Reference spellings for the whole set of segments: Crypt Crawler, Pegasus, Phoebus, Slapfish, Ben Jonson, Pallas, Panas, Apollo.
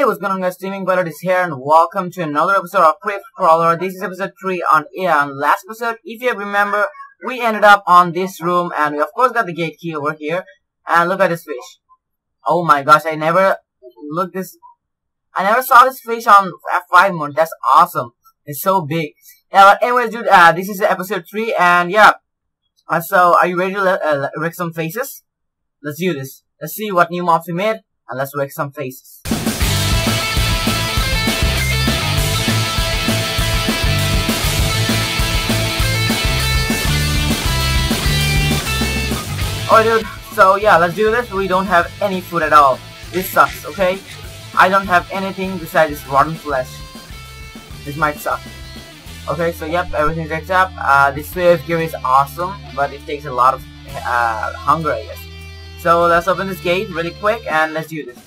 Hey, what's going on guys, Steaming Butter is here and welcome to another episode of Crypt Crawler. This is episode 3 on Eon. Last episode, if you remember, we ended up on this room and we of course got the gate key over here. And look at this fish. Oh my gosh, I never saw this fish on F5 mode. That's awesome. It's so big. Yeah, but anyways dude, this is episode 3 and yeah. So, are you ready to wreck some faces? Let's do this. Let's see what new mobs we made and let's wreck some faces. Alright dude, so yeah, let's do this. We don't have any food at all. This sucks, okay? I don't have anything besides this rotten flesh. This might suck. Okay, so yep, everything takes up. This wave gear is awesome, but it takes a lot of hunger, I guess. So let's open this gate really quick and let's do this.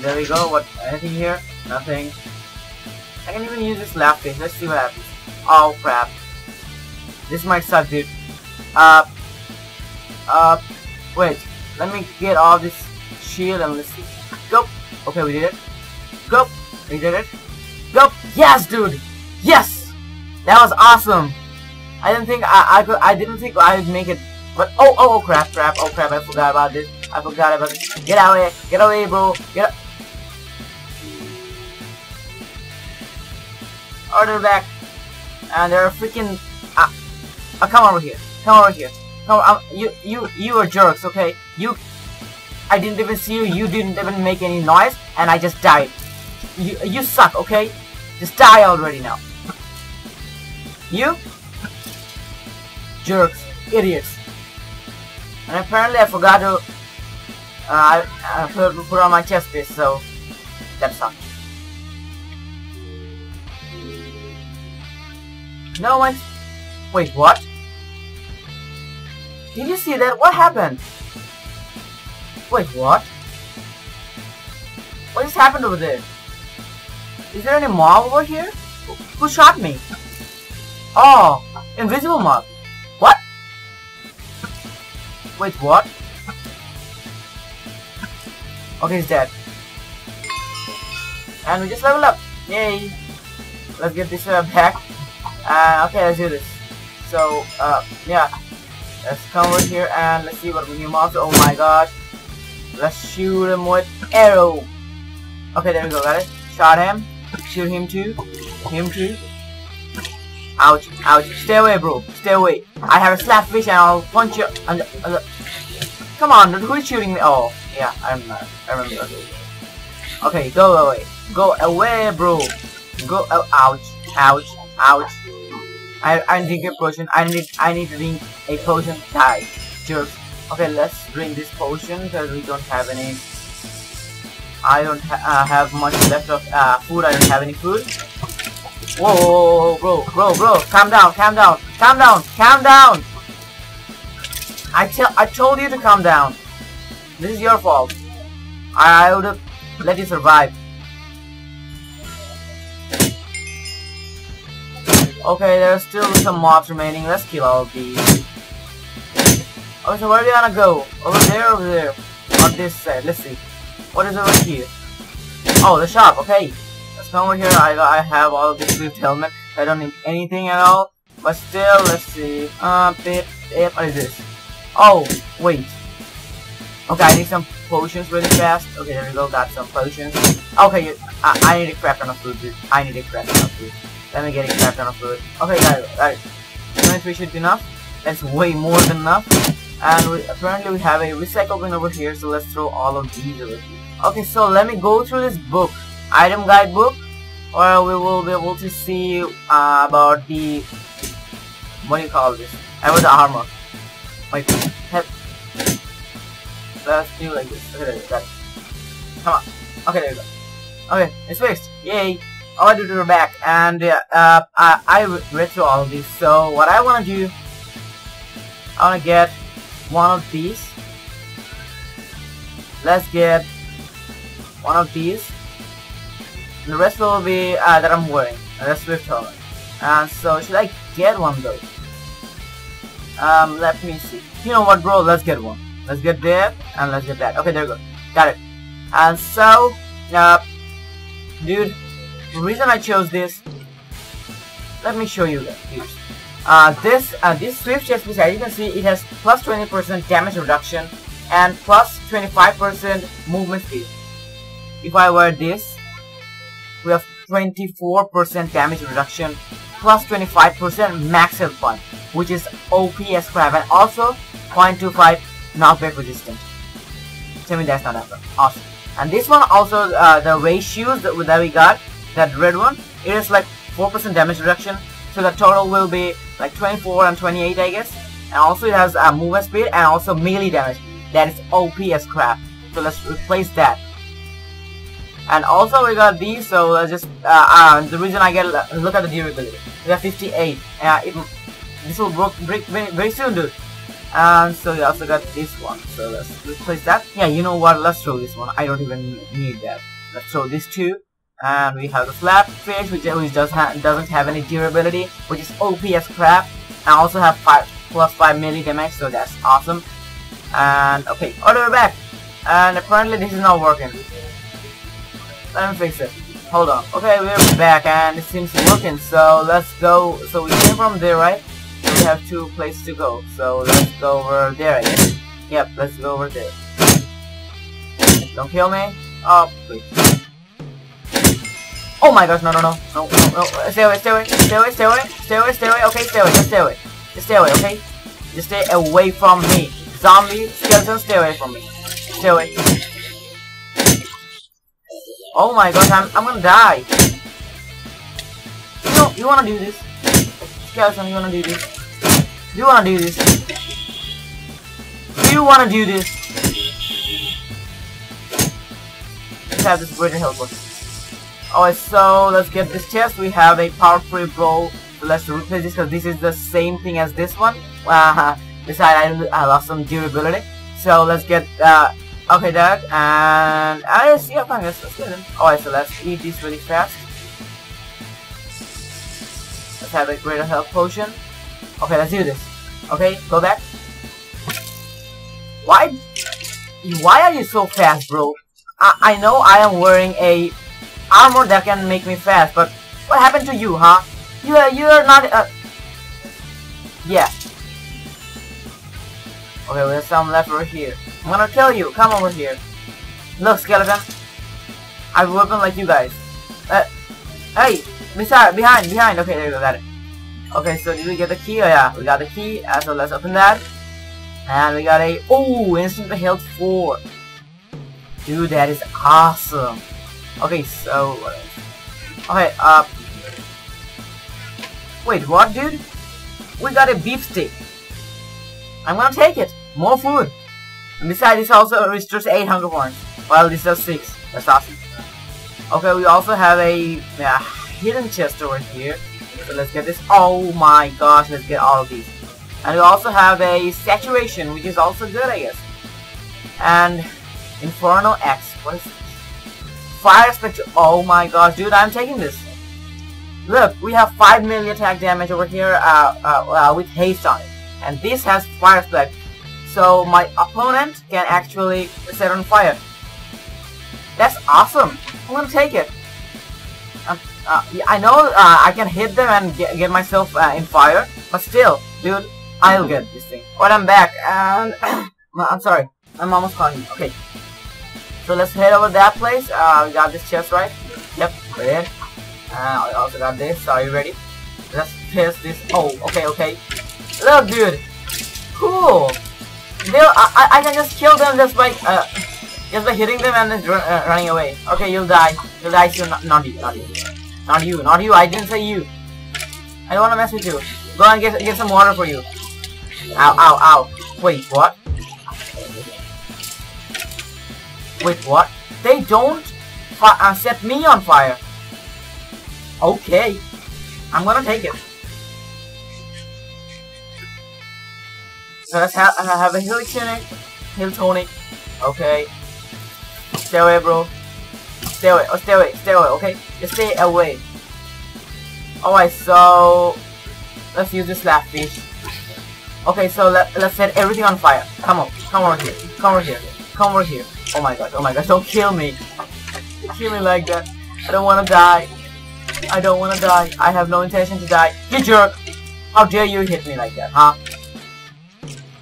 There we go. What? Anything here? Nothing. I can even use this lap face. Let's see what happens. Oh crap! This might suck, dude. Wait, let me get all this shield and let's see. Go! Okay, we did it. Go! We did it. Go! Yes, dude! Yes! That was awesome! I didn't think I didn't think I would make it, but oh crap, oh crap, I forgot about this. Get out of here! Get away, bro! Get up! Order back! And they're freaking come over here. Come over here. No, you are jerks, okay? I didn't even see you, you didn't even make any noise, and I just died. You suck, okay? Just die already now. You? Jerks. Idiots. And apparently I forgot to put on my chest piece, so that sucked. No one... Wait, what? Did you see that? What happened? Wait, what? What just happened over there? Is there any mob over here? Who shot me? Oh, invisible mob. What? Wait, what? Okay, he's dead. And we just leveled up. Yay. Let's get this back. Okay, let's do this. So, yeah. Let's come over here and let's see what we new mobs. Oh my gosh. Let's shoot him with arrow. Okay, there we go, got it. Shot him. Shoot him too. Him too. Ouch, ouch. Stay away, bro. Stay away. I have a slapfish and I'll punch you. Come on, dude. Who is shooting me? Oh, yeah, I remember. Okay, go away. Go away, bro. Go. Oh, ouch, ouch, ouch. I drink a potion. I need to drink a potion. Die, jerks. Okay, let's drink this potion because we don't have any. I don't have much left of food. I don't have any food. Whoa, whoa, whoa, bro! Calm down, calm down. I told you to calm down. This is your fault. I would have let you survive. Okay, there's still some mobs remaining. Let's kill all of these. Okay, so where do you wanna go? Over there, over there. On this side, let's see. What is over here? Oh, the shop, okay. Let's come over here. I have all of this ripped helmet. I don't need anything at all. But still, let's see. What is this? Oh, wait. Okay, I need some potions really fast. Okay, there we go, got some potions. Okay, I need a crap ton of food, dude. I need a crap ton of food. Let me get a crap ton of food. Okay, guys, alright. 23 should be enough. That's way more than enough. And apparently we have a recycle bin over here, so let's throw all of these over here. Okay, so let me go through this book, item guide book, or we will be able to see about the, what do you call this? About the armor. Wait, help. Let's do like this. Okay, there we go. Come on. Okay, there we go. Okay, it's fixed. Yay. All I do to the back, and I read through all of these. So what I want to do, I want to get one of these. Let's get one of these. And the rest will be that I'm wearing. That's Swift Hole. And so should I get one though? Let me see. You know what, bro? Let's get one. Let's get that and let's get that. Okay, there we go. Got it. And so dude. The reason I chose this, let me show you that first. This Swift chest piece, as you can see, it has plus 20% damage reduction and plus 25% movement speed. If I wear this, we have 24% damage reduction, plus 25% max health point, which is OP as crap, and also 0.25 knockback resistant. Tell me that's not that bad. Awesome. And this one also, the ratios that we got, that red one, it is like 4% damage reduction, so the total will be like 24 and 28, I guess. And also it has movement speed and also melee damage. That is OP as crap. So let's replace that. And also we got these, so just the reason I get look at the durability. We got 58. This will break very soon, dude. And so we also got this one. So let's replace that. Yeah, you know what? Let's throw this one. I don't even need that. Let's throw these two. And we have the Flatfish, which doesn't have any durability, which is OP as crap. And also have plus 5 melee damage, so that's awesome. And okay, all the way back. And apparently this is not working. Let me fix it. Hold on. Okay, we're back and it seems working. So let's go. So we came from there, right? We have two places to go. So let's go over there, I guess. Yep, let's go over there. Don't kill me. Oh, please. Oh my gosh, no, no, no. No, no, no. Stay away, stay away. Stay away, stay away. Stay away, stay away. Okay, stay away. Just stay away. Just stay away, okay? Just stay away from me. Zombie, skeleton, stay away from me. Stay away. Oh my gosh, I'm gonna die. No, you wanna do this? Skeleton, you wanna do this? Do you wanna do this? Do you wanna do this? Let's have this greater health box. Alright, so let's get this chest. We have a power 3 bow. Let's replace this because this is the same thing as this one. Besides, I lost some durability. So let's get okay, that, and I see a fungus. Let's get him. Alright, so let's eat this really fast. Let's have a greater health potion. Okay, let's do this. Okay, go back. Why are you so fast, bro? I know I am wearing a armor that can make me fast, but what happened to you, huh? You are not. Yeah. Okay, we have some left over here. I'm gonna kill you. Come over here. Look, skeleton. I have a weapon like you guys. Hey, behind, behind. Okay, there we go. Got it. Okay, so did we get the key? Oh, yeah, we got the key. So let's open that. And we got a instant health 4. Dude, that is awesome. Okay, so what else? Okay, wait, what, dude? We got a beef stick. I'm gonna take it. More food. And besides, this also restores 8 hunger points. Well, this does 6. That's awesome. Okay, we also have a hidden chest over here. So let's get this. Oh my gosh, let's get all of these. And we also have a saturation, which is also good, I guess. And Inferno X. What is this? Fire Spectre. Oh my gosh, dude, I'm taking this. Look, we have 5 melee attack damage over here with haste on it. And this has fire spectre. So my opponent can actually set on fire. That's awesome. I'm gonna take it. I know I can hit them and get myself in fire, but still, dude, I'll get this thing. But I'm back, and I'm sorry, I'm almost calling you. Okay, so let's head over that place. We got this chest, right? Yep, we're in. I also got this. Are you ready? Let's pierce this. Oh, okay, okay. Look, dude. Cool. I can just kill them just by hitting them and just running away. Okay, you'll die. You'll die soon. Not you. Not you. Not you. Not you. I didn't say you. I don't want to mess with you. Go and get some water for you. Ow, ow, ow. Wait, what? Wait, what? They don't set me on fire. Okay. I'm gonna take it. So let's have a heal tonic. Okay. Stay away, bro. Stay away. Oh, stay away. Stay away. Okay. Just stay away. Alright, so let's use this Slapfish. Okay, so let's set everything on fire. Come on. Come over here. Come over here. Come over here. Oh my god. Oh my god. Don't kill me. Don't kill me like that. I don't want to die. I don't want to die. I have no intention to die. You jerk! How dare you hit me like that, huh?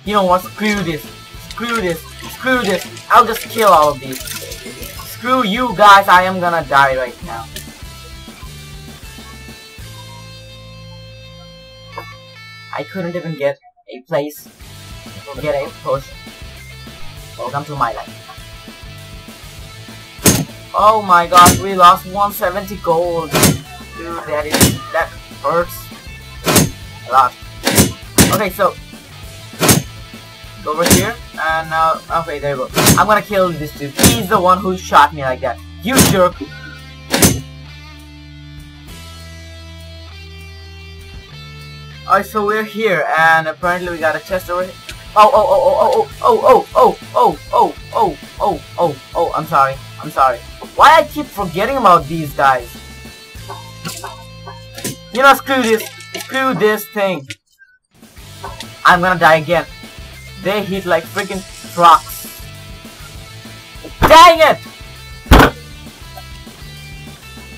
You know what? Screw this. Screw this. Screw this. I'll just kill all of these. Screw you guys. I am gonna die right now. I couldn't even get a place to get a potion. Welcome to my life. Oh my god, we lost 170 gold. Dude, that hurts a lot. Okay, so go over here and now okay, there we go. I'm gonna kill this dude. He's the one who shot me like that. You jerk! Alright, so we're here, and apparently we got a chest over here. Oh, I'm sorry. Why I keep forgetting about these guys? You know, screw this thing. I'm gonna die again. They hit like freaking trucks. Dang it!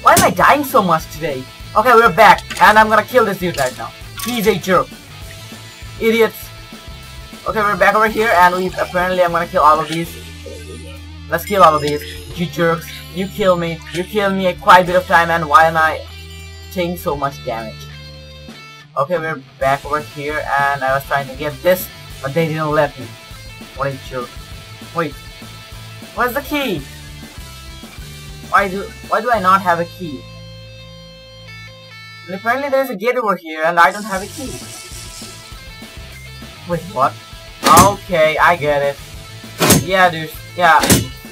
Why am I dying so much today? Okay, we're back, and I'm gonna kill this dude right now. He's a jerk. Idiots. Okay, we're back over here and apparently I'm gonna kill all of these. Let's kill all of these. You jerks. You kill me. You kill me a quite bit of time, and why am I taking so much damage? Okay, we're back over here and I was trying to get this, but they didn't let me. What a jerk. Wait. Where's the key? Why do I not have a key? And apparently there's a gate over here and I don't have a key. Wait, what? Okay, I get it. Yeah, dude. Yeah.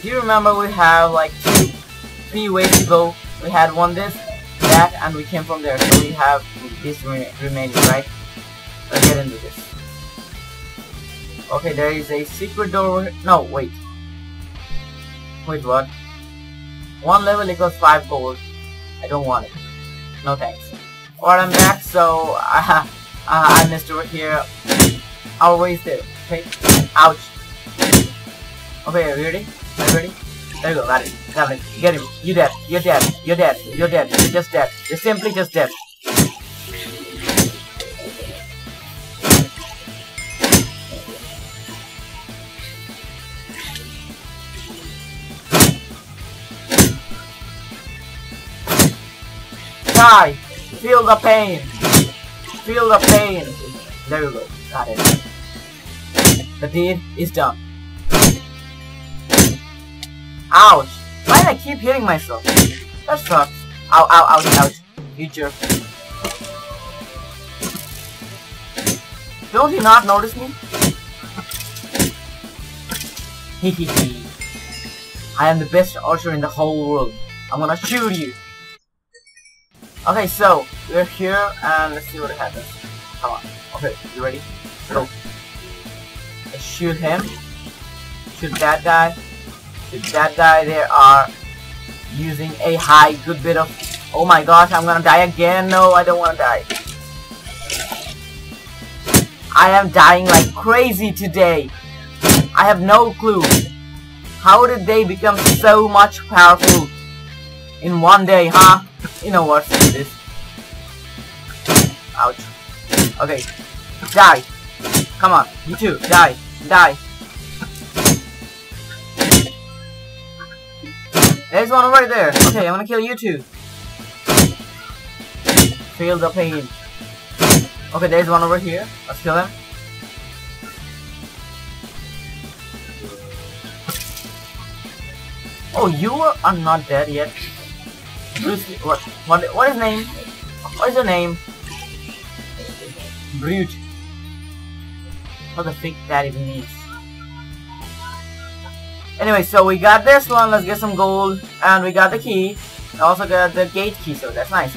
Do you remember we have like three ways to go? We had one this, that, and we came from there. So we have this remaining, right? Let's get into this. Okay, there is a secret door over here. No, wait. Wait, what? One level equals 5 gold. I don't want it. No thanks. Alright, I'm back, so I missed over here. Always there. Okay. Ouch. Okay, are you ready? Are you ready? There you go. Got it. Got it. Get him. You dead. You're dead. You're dead. You're dead. You're just dead. You're simply just dead. Die! Feel the pain! Feel the pain! There we go. Got it. The deed is done. Ouch! Why did I keep hitting myself? That sucks. Ow, ow, ouch, ouch. You jerk. Don't you not notice me? Hehehe. I am the best archer in the whole world. I'm gonna shoot you. Okay, so we're here and let's see what happens. Come on. Okay, you ready? Go. I shoot him. Shoot that guy. Shoot that guy. They are using a high good bit of. Oh my gosh, I'm gonna die again. No, I don't wanna die. I am dying like crazy today. I have no clue. How did they become so much powerful in one day, huh? You know what? This. Ouch. Okay. Die. Come on. You too. Die. Die. There's one right there. Okay, I'm gonna kill you too. Feel the pain. Okay, there's one over here. Let's kill him. Oh, you are not dead yet. Bruce Lee, what is his name? What is your name? Brute. What the freak that even means. Anyway, so we got this one, let's get some gold, and we got the key. I also got the gate key, so that's nice.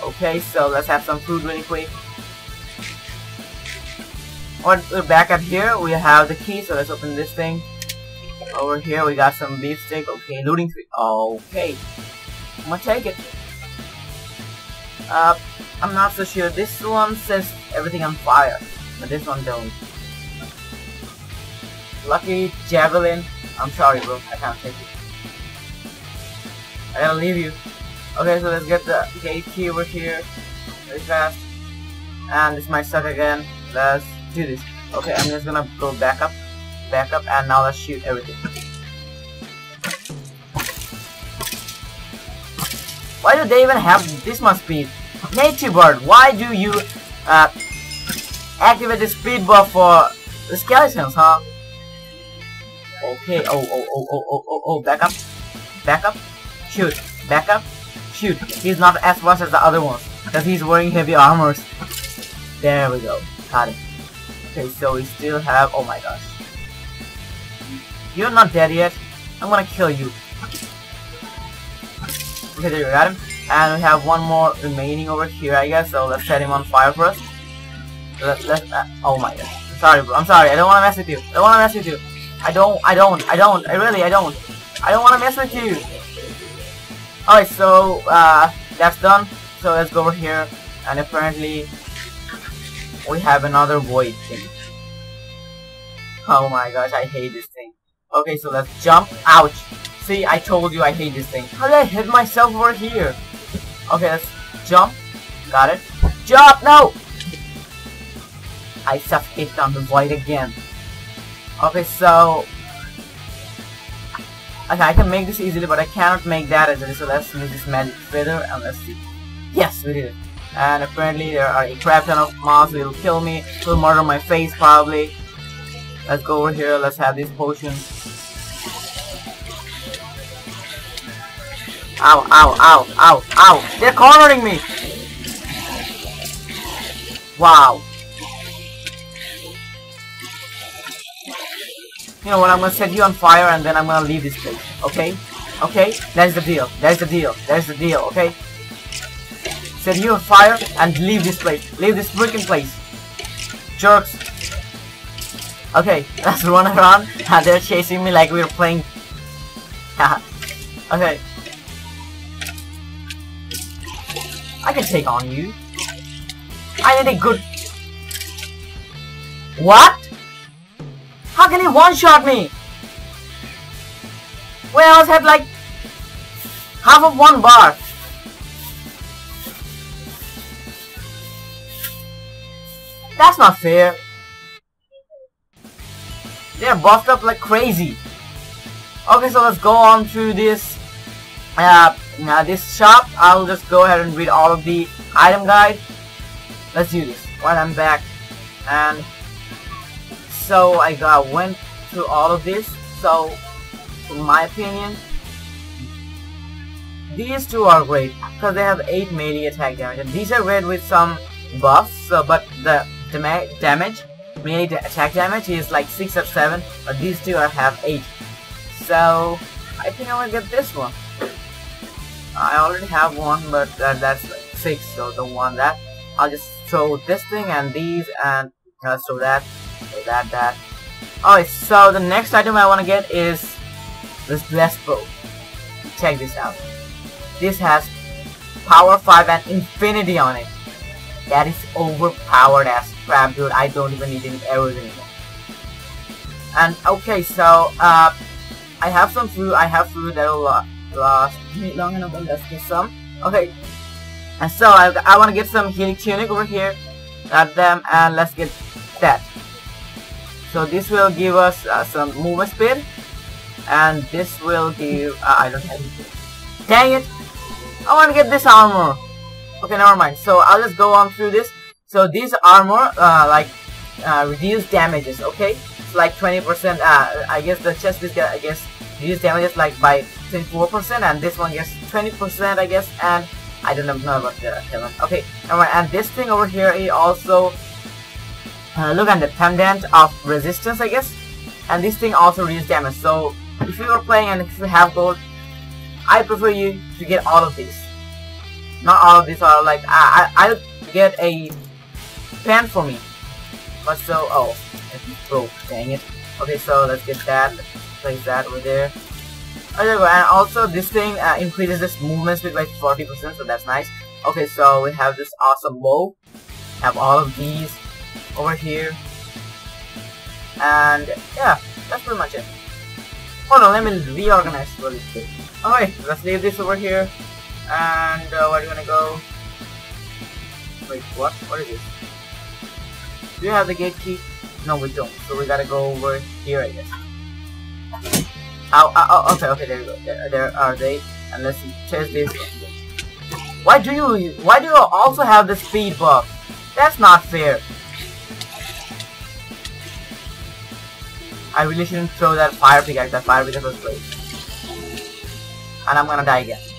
Okay, so let's have some food really quick. We're back up here, we have the key, so let's open this thing. Over here we got some beef steak, okay, looting tree, okay. I'm gonna take it. I'm not so sure. This one says everything on fire, but this one don't. Lucky javelin. I'm sorry, bro. I can't take it. I don't leave you. Okay, so let's get the gate key over here very fast. And this might suck again. Let's do this. Okay, I'm just gonna go back up, and now let's shoot everything. Why do they even have this? Must be nature bird. Why do you activate the speed bar for the skeletons, huh? Okay, oh, back up, shoot, shoot. He's not as fast as the other ones because he's wearing heavy armors. There we go, got it. Okay, so we still have, oh my gosh. You're not dead yet. I'm gonna kill you. Okay, there we got him. And we have one more remaining over here, I guess. So let's set him on fire first. Oh my god. Sorry, bro. I'm sorry. I don't wanna mess with you. I don't wanna mess with you. I don't wanna mess with you. Alright, so, that's done. So let's go over here. And apparently, we have another void thing. Oh my gosh, I hate this thing. Okay, so let's jump. Ouch. See, I told you I hate this thing. How did I hit myself over here? Okay, let's jump. Got it. Jump! No! I suffocated on the void again. Okay, so... okay, I can make this easily, but I cannot make that easily. So let's make this magic feather and let's see. Yes, we did it. And apparently there are a crap ton of mobs who will kill me. Will murder my face, probably. Let's go over here, let's have this potion. Ow, ow, ow, ow, ow! They're cornering me! Wow. You know what, I'm gonna set you on fire and then I'm gonna leave this place, okay? Okay? That's the deal, that's the deal, that's the deal, okay? Set you on fire and leave this place, leave this freaking place. Jerks. Okay, let's run around. They're chasing me like we're playing. Okay. I can take on you. I need a good... what? How can you one-shot me? Well, I had like... half of one bar. That's not fair. They're buffed up like crazy. Okay, so let's go on to this this shop. I'll just go ahead and read all of the item guide. Let's do this while I'm back. And so I went through all of this. So in my opinion, these two are great because they have 8 melee attack damage, and these are great with some buffs. So, but the damage, melee attack damage is like 6 or 7, but these two have 8. So, I think I'm gonna get this one. I already have one, but that's like 6, so don't want that. I'll just throw this thing and these, and let's throw that, that. Alright, so the next item I wanna get is this blessed bow. Check this out. This has power 5 and infinity on it. That is overpowered as crap, dude. I don't even need any arrows anymore. And okay, so I have some food. I have food that will last me long enough. Let's get some. Okay, and so I want to get some healing tunic over here at them, and let's get that. So this will give us some movement speed, and this will give I don't have anything. Dang it! I want to get this armor. Okay, never mind. So I'll just go on through this. So these armor reduce damages. Okay, it's like 20%. I guess the chest is I guess reduce damages like by 24%, and this one gets 20%, I guess. And I don't know about that one. Okay, never mind. And this thing over here is also look at the pendant of resistance, I guess. And this thing also reduces damage. So if you are playing and if you have gold, I prefer you to get all of these. Not all of these are like I'll get a pen for me, but so oh it broke, dang it. Okay, so let's get that, let's place that over there. Oh, there we go. And also this thing increases this movement speed by 40%, so that's nice. Okay, so we have this awesome bow, have all of these over here, and yeah, that's pretty much it. Hold on, let me reorganize for this bit. Alright, let's leave this over here. And we're gonna go. Wait, what? What is this? Do you have the gate key? No, we don't. So we gotta go over here, I guess. Ow, ow, ow, okay, there we go. There are they. And let's chase this. Why do you also have the speed buff? That's not fair. I really shouldn't throw that fire pickaxe. That fire pickaxe was great. And I'm gonna die again.